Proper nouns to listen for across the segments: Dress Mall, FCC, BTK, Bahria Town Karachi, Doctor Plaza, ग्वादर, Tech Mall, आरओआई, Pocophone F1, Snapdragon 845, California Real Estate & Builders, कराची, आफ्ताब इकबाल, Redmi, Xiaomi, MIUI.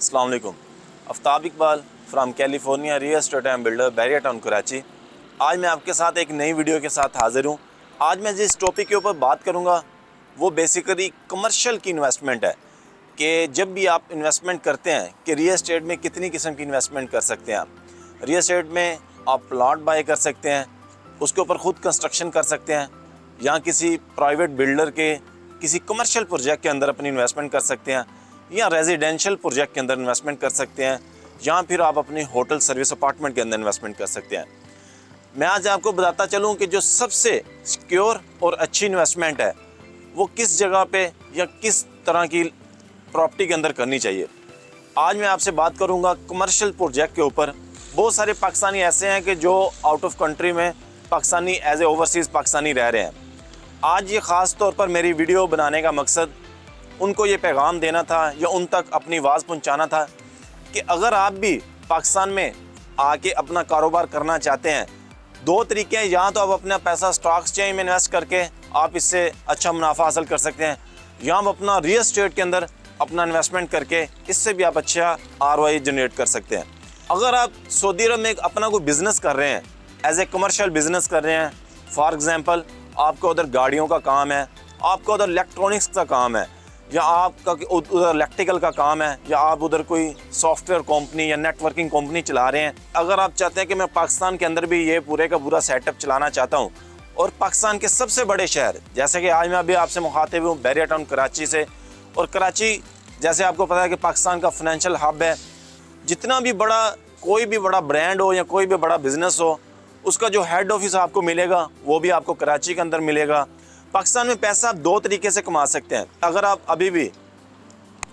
अस्सलामुअलैकुम। आफ्ताब इकबाल from California real estate and builder Bahria town कराची। आज मैं आपके साथ एक नई वीडियो के साथ हाज़िर हूँ। आज मैं जिस टॉपिक के ऊपर बात करूँगा वो बेसिकली कमर्शियल की इन्वेस्टमेंट है कि जब भी आप इन्वेस्टमेंट करते हैं कि रियल एस्टेट में कितनी किस्म की इन्वेस्टमेंट कर सकते हैं। आप रियल एस्टेट में आप प्लाट बाय कर सकते हैं, उसके ऊपर ख़ुद कंस्ट्रक्शन कर सकते हैं या किसी प्राइवेट बिल्डर के किसी कमर्शियल प्रोजेक्ट के अंदर अपनी इन्वेस्टमेंट कर सकते हैं या रेजिडेंशियल प्रोजेक्ट के अंदर इन्वेस्टमेंट कर सकते हैं या फिर आप अपने होटल सर्विस अपार्टमेंट के अंदर इन्वेस्टमेंट कर सकते हैं। मैं आज आपको बताता चलूँ कि जो सबसे सिक्योर और अच्छी इन्वेस्टमेंट है वो किस जगह पे या किस तरह की प्रॉपर्टी के अंदर करनी चाहिए। आज मैं आपसे बात करूँगा कमर्शियल प्रोजेक्ट के ऊपर। बहुत सारे पाकिस्तानी ऐसे हैं कि जो आउट ऑफ कंट्री में Pakistani as a overseas Pakistani रह रहे हैं। आज ये ख़ास तौर पर मेरी वीडियो बनाने का मकसद उनको ये पैगाम देना था या उन तक अपनी आवाज़ पहुंचाना था कि अगर आप भी पाकिस्तान में आके अपना कारोबार करना चाहते हैं, दो तरीके हैं। या तो आप अपना पैसा स्टॉक एक्सचेंज में इन्वेस्ट करके आप इससे अच्छा मुनाफा हासिल कर सकते हैं या आप अपना रियल एस्टेट के अंदर अपना इन्वेस्टमेंट करके इससे भी आप अच्छा आरओआई जनरेट कर सकते हैं। अगर आप सऊदी अरब में अपना कोई बिज़नेस कर रहे हैं, एज ए कमर्शियल बिज़नेस कर रहे हैं, फॉर एग्ज़ाम्पल आपका उधर गाड़ियों का काम है, आपका उधर इलेक्ट्रॉनिक्स का काम है या आपका उधर इलेक्ट्रिकल का काम है या आप उधर कोई सॉफ्टवेयर कंपनी या नेटवर्किंग कंपनी चला रहे हैं, अगर आप चाहते हैं कि मैं पाकिस्तान के अंदर भी ये पूरे का पूरा सेटअप चलाना चाहता हूँ और पाकिस्तान के सबसे बड़े शहर, जैसे कि आज मैं अभी आपसे मुखातिब हूँ बहरिया टाउन कराची से, और कराची जैसे आपको पता है कि पाकिस्तान का फाइनेंशियल हब है। जितना भी बड़ा कोई भी बड़ा ब्रांड हो या कोई भी बड़ा बिजनेस हो, उसका जो हेड ऑफिस आपको मिलेगा वो भी आपको कराची के अंदर मिलेगा। पाकिस्तान में पैसा आप दो तरीके से कमा सकते हैं। अगर आप अभी भी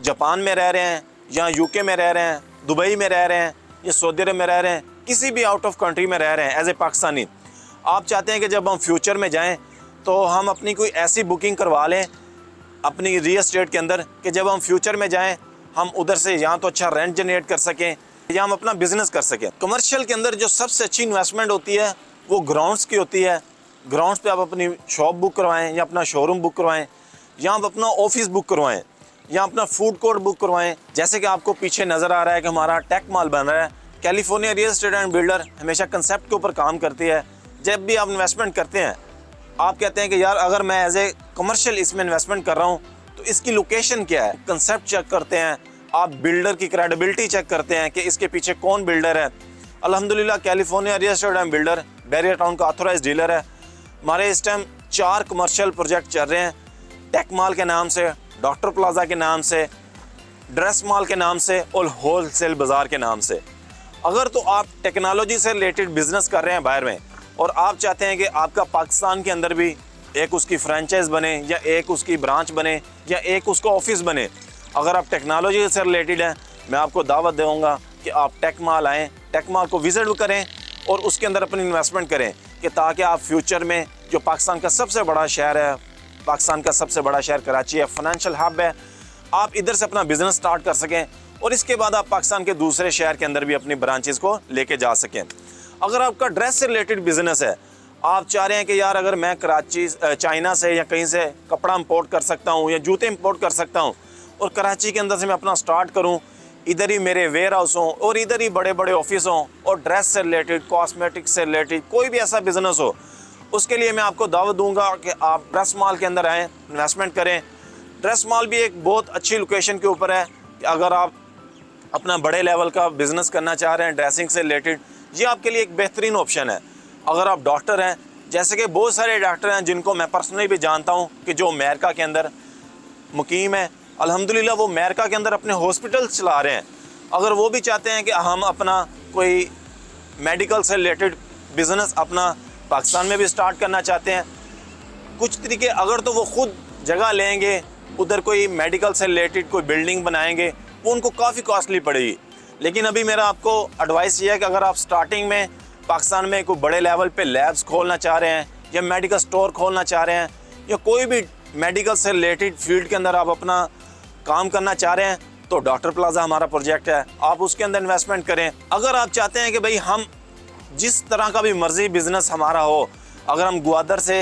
जापान में रह रहे हैं या यूके में रह रहे हैं, दुबई में रह रहे हैं या सऊदी अरब में रह रहे हैं, किसी भी आउट ऑफ कंट्री में रह रहे हैं एज ए पाकिस्तानी, आप चाहते हैं कि जब हम फ्यूचर में जाएं तो हम अपनी कोई ऐसी बुकिंग करवा लें अपनी रियल एस्टेट के अंदर कि जब हम फ्यूचर में जाएँ हम उधर से या तो अच्छा रेंट जनरेट कर सकें या हम अपना बिजनेस कर सकें। कमर्शियल के अंदर जो सबसे अच्छी इन्वेस्टमेंट होती है वो ग्राउंड्स की होती है। ग्राउंड्स पे आप अपनी शॉप बुक करवाएं या अपना शोरूम बुक करवाएं या आप अपना ऑफिस बुक करवाएं या अपना फूड कोर्ट बुक करवाएं। जैसे कि आपको पीछे नज़र आ रहा है कि हमारा टेक मॉल बन रहा है। California real estate and builder हमेशा कंसेप्ट के ऊपर काम करती है। जब भी आप इन्वेस्टमेंट करते हैं आप कहते हैं कि यार अगर मैं एज ए कमर्शियल इसमें इन्वेस्टमेंट कर रहा हूँ तो इसकी लोकेशन क्या है, कंसेप्ट चेक करते हैं, आप बिल्डर की क्रेडिबिलिटी चेक करते हैं कि इसके पीछे कौन बिल्डर है। अल्हम्दुलिल्लाह California real estate and builder Bahria town का ऑथराइज डीलर है। हमारे इस टाइम 4 कमर्शियल प्रोजेक्ट चल रहे हैं, टेक मॉल के नाम से, डॉक्टर प्लाजा के नाम से, ड्रेस मॉल के नाम से और होलसेल बाज़ार के नाम से। अगर तो आप टेक्नोलॉजी से रिलेटेड बिजनेस कर रहे हैं बाहर में और आप चाहते हैं कि आपका पाकिस्तान के अंदर भी एक उसकी फ्रेंचाइज बने या एक उसकी ब्रांच बने या एक उसका ऑफिस बने, अगर आप टेक्नोलॉजी से रिलेटेड हैं, मैं आपको दावत दूंगा कि आप टेक मॉल आएँ, टेक मॉल को विज़िट करें और उसके अंदर अपनी इन्वेस्टमेंट करें कि ताकि आप फ्यूचर में जो पाकिस्तान का सबसे बड़ा शहर है, पाकिस्तान का सबसे बड़ा शहर कराची है, फाइनेंशियल हब है, आप इधर से अपना बिज़नेस स्टार्ट कर सकें और इसके बाद आप पाकिस्तान के दूसरे शहर के अंदर भी अपनी ब्रांचेज़ को लेके जा सकें। अगर आपका ड्रेस से रिलेटेड बिज़नेस है, आप चाह रहे हैं कि यार अगर मैं कराची चाइना से या कहीं से कपड़ा इम्पोर्ट कर सकता हूँ या जूते इम्पोर्ट कर सकता हूँ और कराची के अंदर से मैं अपना स्टार्ट करूं, इधर ही मेरे वेयर हाउस हों और इधर ही बड़े बड़े ऑफिस हों और ड्रेस से रिलेटेड, कॉस्मेटिक से रिलेटेड कोई भी ऐसा बिज़नेस हो, उसके लिए मैं आपको दावत दूंगा कि आप ड्रेस मॉल के अंदर आएँ, इन्वेस्टमेंट करें। ड्रेस मॉल भी एक बहुत अच्छी लोकेशन के ऊपर है कि अगर आप अपना बड़े लेवल का बिज़नेस करना चाह रहे हैं ड्रेसिंग से रिलेटेड, ये आपके लिए एक बेहतरीन ऑप्शन है। अगर आप डॉक्टर हैं, जैसे कि बहुत सारे डॉक्टर हैं जिनको मैं पर्सनली भी जानता हूँ कि जो अमेरिका के अंदर मुकीम है, अल्हम्दुलिल्लाह वो अमेरिका के अंदर अपने हॉस्पिटल चला रहे हैं। अगर वो भी चाहते हैं कि हम अपना कोई मेडिकल से रिलेटेड बिज़नेस अपना पाकिस्तान में भी स्टार्ट करना चाहते हैं, कुछ तरीके, अगर तो वो ख़ुद जगह लेंगे, उधर कोई मेडिकल से रिलेटेड कोई बिल्डिंग बनाएंगे, वो उनको काफ़ी कॉस्टली पड़ेगी। लेकिन अभी मेरा आपको एडवाइस ये है कि अगर आप स्टार्टिंग में पाकिस्तान में कोई बड़े लेवल पर लैब्स खोलना चाह रहे हैं या मेडिकल स्टोर खोलना चाह रहे हैं या कोई भी मेडिकल से रिलेटेड फील्ड के अंदर आप अपना काम करना चाह रहे हैं, तो डॉक्टर प्लाजा हमारा प्रोजेक्ट है, आप उसके अंदर इन्वेस्टमेंट करें। अगर आप चाहते हैं कि भाई हम जिस तरह का भी मर्जी बिज़नेस हमारा हो, अगर हम ग्वादर से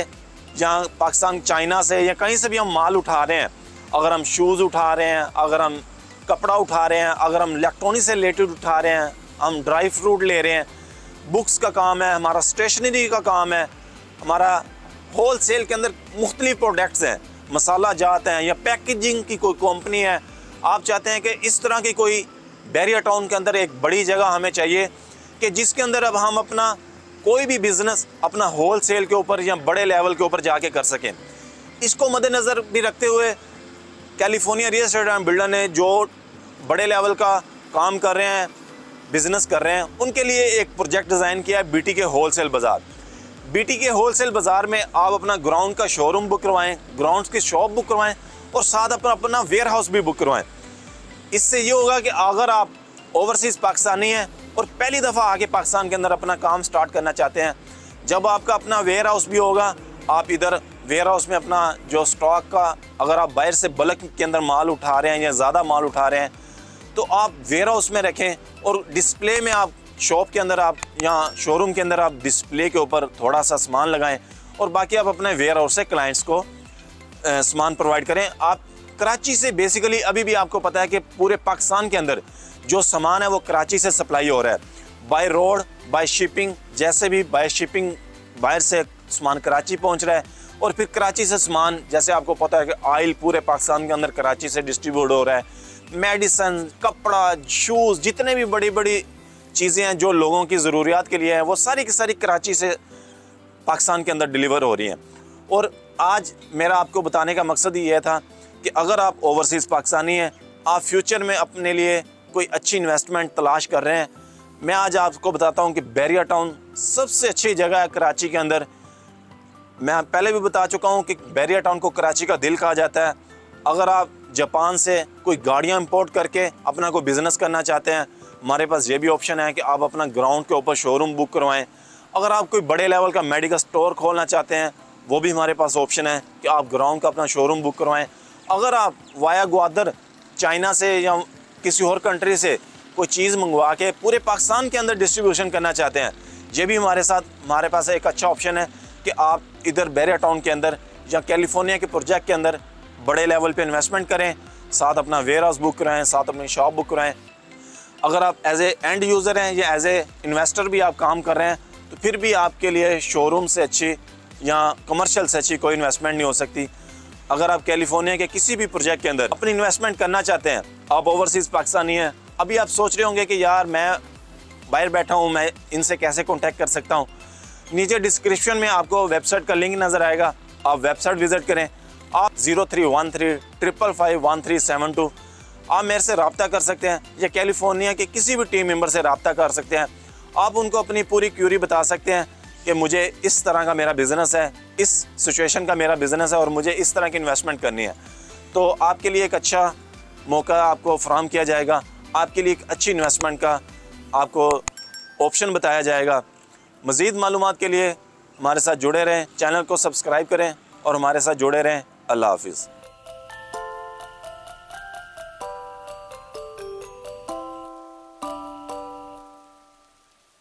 या पाकिस्तान चाइना से या कहीं से भी हम माल उठा रहे हैं, अगर हम शूज़ उठा रहे हैं, अगर हम कपड़ा उठा रहे हैं, अगर हम इलेक्ट्रॉनिक से रिलेटेड उठा रहे हैं, हम ड्राई फ्रूट ले रहे हैं, बुक्स का काम है, हमारा स्टेशनरी का काम है, हमारा होल सेल के अंदर मुख्तलिफ प्रोडक्ट्स हैं, मसाला जात हैं या पैकेजिंग की कोई कंपनी है। आप चाहते हैं कि इस तरह की कोई बहरिया टाउन के अंदर एक बड़ी जगह हमें चाहिए कि जिसके अंदर अब हम अपना कोई भी बिज़नेस अपना होल सेल के ऊपर या बड़े लेवल के ऊपर जाके कर सकें। इसको मद्देनज़र भी रखते हुए California real estate and builder ने जो बड़े लेवल का काम कर रहे हैं, बिज़नेस कर रहे हैं, उनके लिए एक प्रोजेक्ट डिज़ाइन किया है BTK होलसेल बाज़ार। BTK होलसेल बाज़ार में आप अपना ग्राउंड का शोरूम बुक करवाएँ, ग्राउंड की शॉप बुक करवाएँ और साथ अपना वेयर हाउस भी बुक करवाएँ। इससे ये होगा कि अगर आप ओवरसीज़ पाकिस्तानी हैं और पहली दफ़ा आके पाकिस्तान के अंदर अपना काम स्टार्ट करना चाहते हैं, जब आपका अपना वेयर हाउस भी होगा, आप इधर वेयर हाउस में अपना जो स्टॉक का अगर आप बाहर से बल्क के अंदर माल उठा रहे हैं या ज़्यादा माल उठा रहे हैं तो आप वेयर हाउस में रखें और डिस्प्ले में आप शॉप के अंदर आप या शोरूम के अंदर आप डिस्प्ले के ऊपर थोड़ा सा सामान लगाएँ और बाकी आप अपने वेयर हाउस से क्लाइंट्स को सामान प्रोवाइड करें। आप कराची से बेसिकली अभी भी आपको पता है कि पूरे पाकिस्तान के अंदर जो सामान है वो कराची से सप्लाई हो रहा है बाय रोड, बाय शिपिंग, जैसे भी बाय शिपिंग बाहर से सामान कराची पहुंच रहा है और फिर कराची से सामान, जैसे आपको पता है कि ऑयल पूरे पाकिस्तान के अंदर कराची से डिस्ट्रीब्यूट हो रहा है, मेडिसन, कपड़ा, शूज़, जितने भी बड़ी बड़ी चीज़ें हैं जो लोगों की ज़रूरियात के लिए हैं वो सारी की सारी कराची से पाकिस्तान के अंदर डिलीवर हो रही हैं। और आज मेरा आपको बताने का मकसद ये था कि अगर आप ओवरसीज़ पाकिस्तानी हैं, आप फ्यूचर में अपने लिए कोई अच्छी इन्वेस्टमेंट तलाश कर रहे हैं, मैं आज आपको बताता हूं कि बहरिया टाउन सबसे अच्छी जगह है कराची के अंदर। मैं पहले भी बता चुका हूं कि बहरिया टाउन को कराची का दिल कहा जाता है। अगर आप जापान से कोई गाड़ियां इंपोर्ट करके अपना कोई बिज़नेस करना चाहते हैं, हमारे पास ये भी ऑप्शन है कि आप अपना ग्राउंड के ऊपर शोरूम बुक करवाएँ। अगर आप कोई बड़े लेवल का मेडिकल स्टोर खोलना चाहते हैं, वो भी हमारे पास ऑप्शन है कि आप ग्राउंड का अपना शोरूम बुक करवाएँ। अगर आप वाया ग्वादर चाइना से या किसी और कंट्री से कोई चीज़ मंगवा के पूरे पाकिस्तान के अंदर डिस्ट्रीब्यूशन करना चाहते हैं, ये भी हमारे पास एक अच्छा ऑप्शन है कि आप इधर बहरिया टाउन के अंदर या कैलिफोर्निया के प्रोजेक्ट के अंदर बड़े लेवल पे इन्वेस्टमेंट करें, साथ अपना वेयर हाउस बुक कराएँ, साथ अपनी शॉप बुक कराएँ। अगर आप एज ए एंड यूज़र हैं या एज ए इन्वेस्टर भी आप काम कर रहे हैं तो फिर भी आपके लिए शोरूम से अच्छी या कमर्शियल से अच्छी कोई इन्वेस्टमेंट नहीं हो सकती। अगर आप कैलिफोर्निया के किसी भी प्रोजेक्ट के अंदर अपनी इन्वेस्टमेंट करना चाहते हैं, आप ओवरसीज़ पाकिस्तानी हैं, अभी आप सोच रहे होंगे कि यार मैं बाहर बैठा हूं, मैं इनसे कैसे कांटेक्ट कर सकता हूं? नीचे डिस्क्रिप्शन में आपको वेबसाइट का लिंक नज़र आएगा, आप वेबसाइट विज़िट करें। आप 0313555137 आप मेरे से रब्ता कर सकते हैं या कैलिफोर्निया के किसी भी टीम मेम्बर से रब्ता कर सकते हैं। आप उनको अपनी पूरी क्यूरी बता सकते हैं कि मुझे इस तरह का मेरा बिज़नेस है, इस सिचुएशन का मेरा बिज़नेस है और मुझे इस तरह की इन्वेस्टमेंट करनी है, तो आपके लिए एक अच्छा मौका आपको फराहम किया जाएगा, आपके लिए एक अच्छी इन्वेस्टमेंट का आपको ऑप्शन बताया जाएगा। मज़ीद मालूमात के लिए हमारे साथ जुड़े रहें, चैनल को सब्सक्राइब करें और हमारे साथ जुड़े रहें। अल्लाह हाफिज़।